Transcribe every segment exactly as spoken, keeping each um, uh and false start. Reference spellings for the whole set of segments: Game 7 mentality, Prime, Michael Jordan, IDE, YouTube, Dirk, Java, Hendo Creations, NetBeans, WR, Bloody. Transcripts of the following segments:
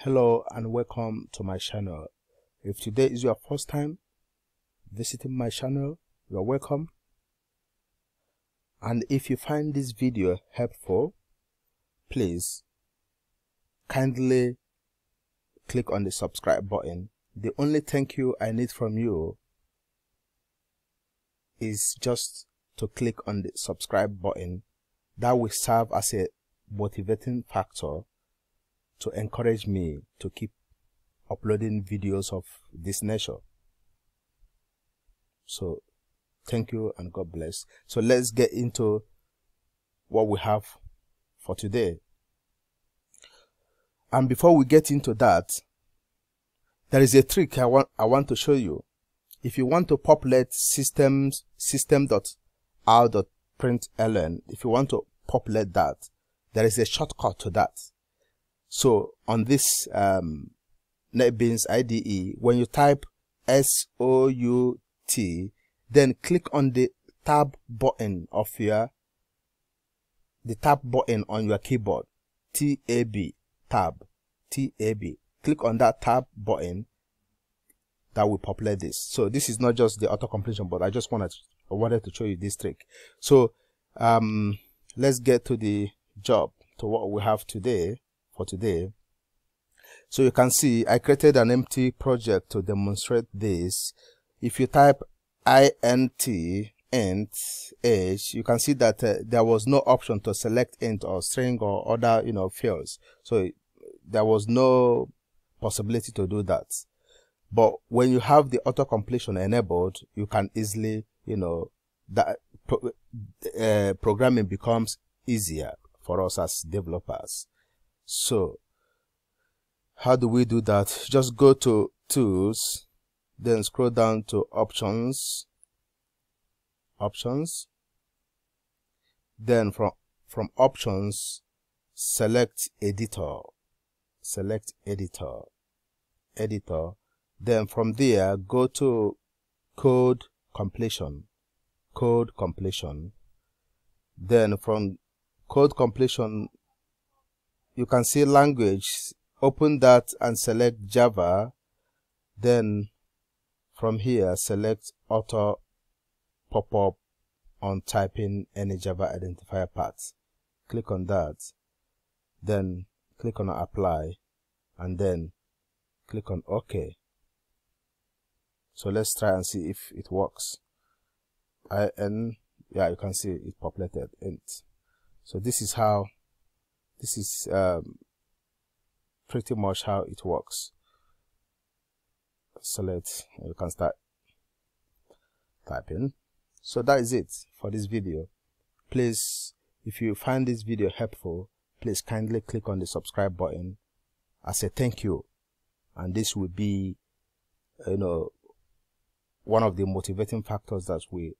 Hello and welcome to my channel. If today is your first time visiting my channel, you are welcome. And if you find this video helpful, please kindly click on the subscribe button. The only thank you I need from you is just to click on the subscribe button. That will serve as a motivating factor to encourage me to keep uploading videos of this nature. So thank you and God bless. So let's get into what we have for today. And before we get into that, there is a trick I want I want to show you. If you want to populate systems system dot out dot println, if you want to populate that, there is a shortcut to that. So on this um, NetBeans I D E, when you type S O U T, then click on the tab button of your the tab button on your keyboard, T A B, tab, T A B. Click on that tab button. That will populate this. So this is not just the auto completion, but I just wanted I wanted to show you this trick. So um, let's get to the job, to what we have today. For today, so you can see I created an empty project to demonstrate this. If you type int int age, you can see that uh, there was no option to select int or string or other you know fields, so it, there was no possibility to do that. But when you have the auto completion enabled, you can easily you know that pro uh, programming becomes easier for us as developers. So how do we do that? Just go to tools, then scroll down to options, options, then from from options select editor, select editor, editor, then from there go to code completion, code completion, then from code completion you can see language, open that and select Java, then from here select auto pop-up on typing any Java identifier path. Click on that, then click on apply, and then click on OK. So let's try and see if it works. I, and yeah, you can see it populated int. So this is how This is um, pretty much how it works. Select, you can start typing. So that is it for this video. Please, if you find this video helpful, please kindly click on the subscribe button as a thank you. And this will be, you know, one of the motivating factors that will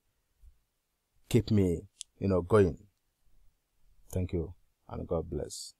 keep me, you know, going. Thank you. And God bless.